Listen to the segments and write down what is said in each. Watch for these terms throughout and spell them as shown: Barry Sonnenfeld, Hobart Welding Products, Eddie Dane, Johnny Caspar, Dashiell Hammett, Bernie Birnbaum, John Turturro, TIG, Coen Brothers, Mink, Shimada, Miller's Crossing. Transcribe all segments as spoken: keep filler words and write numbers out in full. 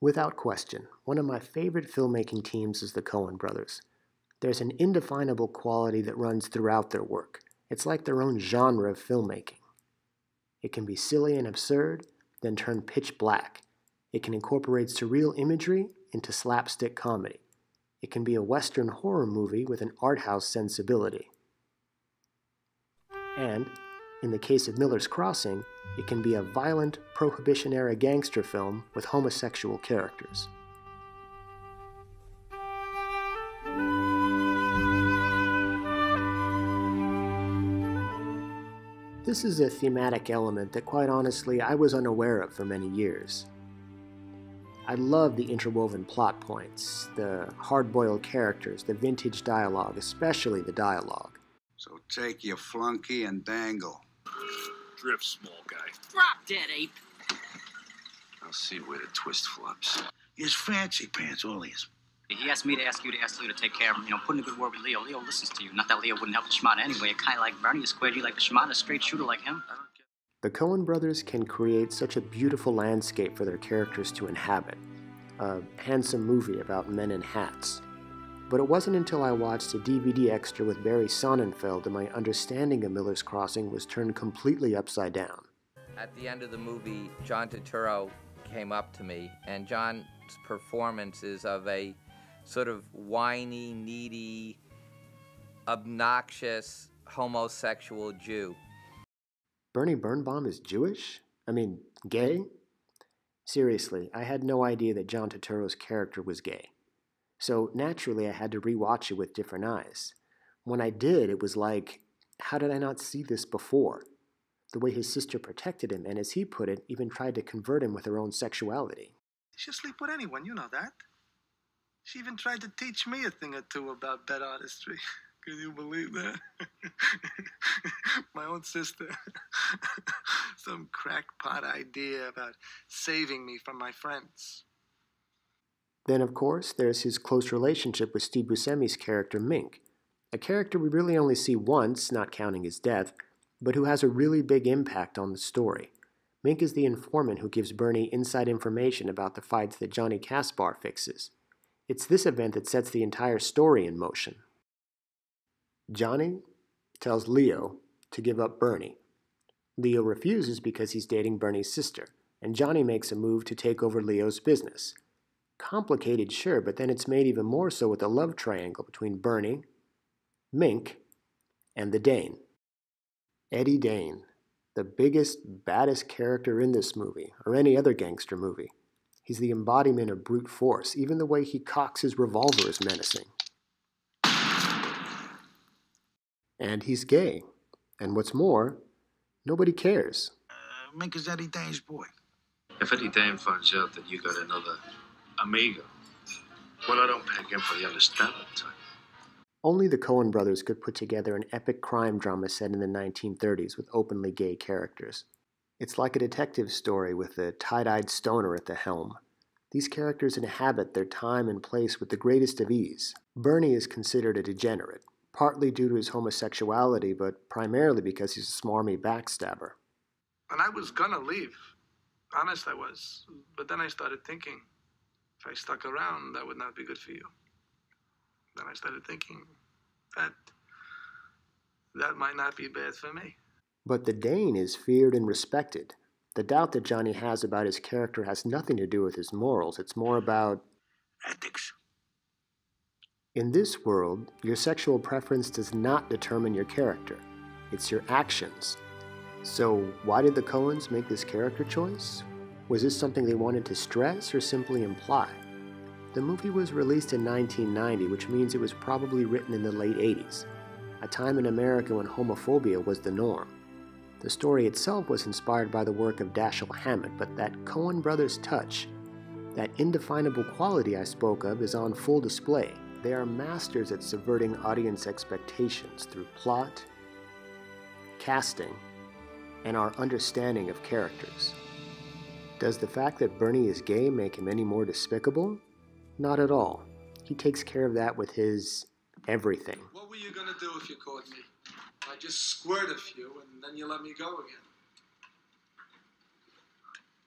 Without question, one of my favorite filmmaking teams is the Coen Brothers. There's an indefinable quality that runs throughout their work. It's like their own genre of filmmaking. It can be silly and absurd, then turn pitch black. It can incorporate surreal imagery into slapstick comedy. It can be a Western horror movie with an art house sensibility. And, in the case of Miller's Crossing, it can be a violent, Prohibition-era gangster film with homosexual characters. This is a thematic element that, quite honestly, I was unaware of for many years. I love the interwoven plot points, the hard-boiled characters, the vintage dialogue, especially the dialogue. So take your flunky and dangle. Drift, small guy. Drop dead, ape. I'll see where the twist flops. He's fancy pants, all he is. He asked me to ask you to ask Leo to take care of him. You know, put in a good word with Leo. Leo listens to you. Not that Leo wouldn't help the Shimada anyway. Kind of like Bernie is squared. You like the Shimada, straight shooter like him. I don't care. The Coen Brothers can create such a beautiful landscape for their characters to inhabit. A handsome movie about men in hats. But it wasn't until I watched a D V D extra with Barry Sonnenfeld that my understanding of Miller's Crossing was turned completely upside down. At the end of the movie, John Turturro came up to me, and John's performance is of a sort of whiny, needy, obnoxious, homosexual Jew. Bernie Birnbaum is Jewish? I mean, gay? Seriously, I had no idea that John Turturro's character was gay. So naturally, I had to rewatch it with different eyes. When I did, it was like, how did I not see this before? The way his sister protected him, and as he put it, even tried to convert him with her own sexuality. She'll sleep with anyone, you know that. She even tried to teach me a thing or two about bed artistry. Can you believe that? My own sister. Some crackpot idea about saving me from my friends. Then, of course, there's his close relationship with Steve Buscemi's character, Mink, a character we really only see once, not counting his death, but who has a really big impact on the story. Mink is the informant who gives Bernie inside information about the fights that Johnny Caspar fixes. It's this event that sets the entire story in motion. Johnny tells Leo to give up Bernie. Leo refuses because he's dating Bernie's sister, and Johnny makes a move to take over Leo's business. Complicated, sure, but then it's made even more so with a love triangle between Bernie, Mink, and the Dane. Eddie Dane, the biggest, baddest character in this movie, or any other gangster movie. He's the embodiment of brute force. Even the way he cocks his revolver is menacing. And he's gay. And what's more, nobody cares. Uh, Mink is Eddie Dane's boy. If Eddie Dane finds out that you got another amigo. Well, I don't peg him for the understanding type. Only the Coen Brothers could put together an epic crime drama set in the nineteen thirties with openly gay characters. It's like a detective story with a tie-dyed stoner at the helm. These characters inhabit their time and place with the greatest of ease. Bernie is considered a degenerate, partly due to his homosexuality, but primarily because he's a smarmy backstabber. And I was gonna leave. Honest, I was. But then I started thinking, if I stuck around, that would not be good for you. Then I started thinking that that might not be bad for me. But the Dane is feared and respected. The doubt that Johnny has about his character has nothing to do with his morals. It's more about ethics. In this world, your sexual preference does not determine your character. It's your actions. So why did the Coens make this character choice? Was this something they wanted to stress or simply imply? The movie was released in nineteen ninety, which means it was probably written in the late eighties, a time in America when homophobia was the norm. The story itself was inspired by the work of Dashiell Hammett, but that Coen Brothers touch, that indefinable quality I spoke of, is on full display. They are masters at subverting audience expectations through plot, casting, and our understanding of characters. Does the fact that Bernie is gay make him any more despicable? Not at all. He takes care of that with his everything. What were you going to do if you caught me? I just squirted a few and then you let me go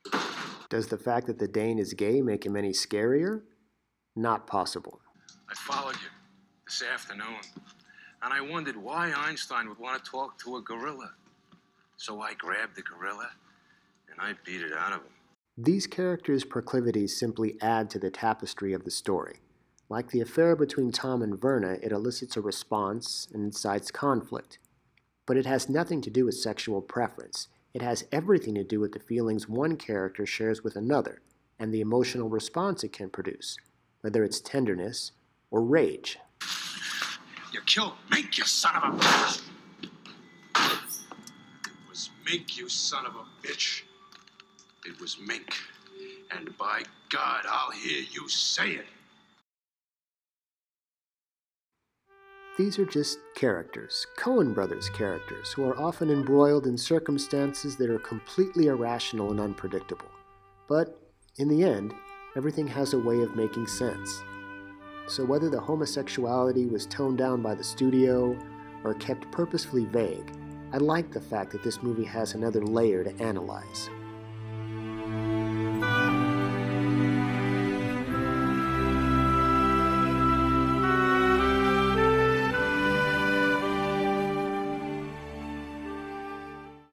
again. Does the fact that the Dane is gay make him any scarier? Not possible. I followed you this afternoon, and I wondered why Einstein would want to talk to a gorilla. So I grabbed the gorilla, and I beat it out of him. These characters' proclivities simply add to the tapestry of the story. Like the affair between Tom and Verna, it elicits a response and incites conflict. But it has nothing to do with sexual preference. It has everything to do with the feelings one character shares with another, and the emotional response it can produce, whether it's tenderness or rage. You killed Mink, you son of a bitch! It was Mink, you son of a bitch. It was Mink. And by God, I'll hear you say it. These are just characters, Coen Brothers characters, who are often embroiled in circumstances that are completely irrational and unpredictable. But, in the end, everything has a way of making sense. So whether the homosexuality was toned down by the studio or kept purposefully vague, I like the fact that this movie has another layer to analyze.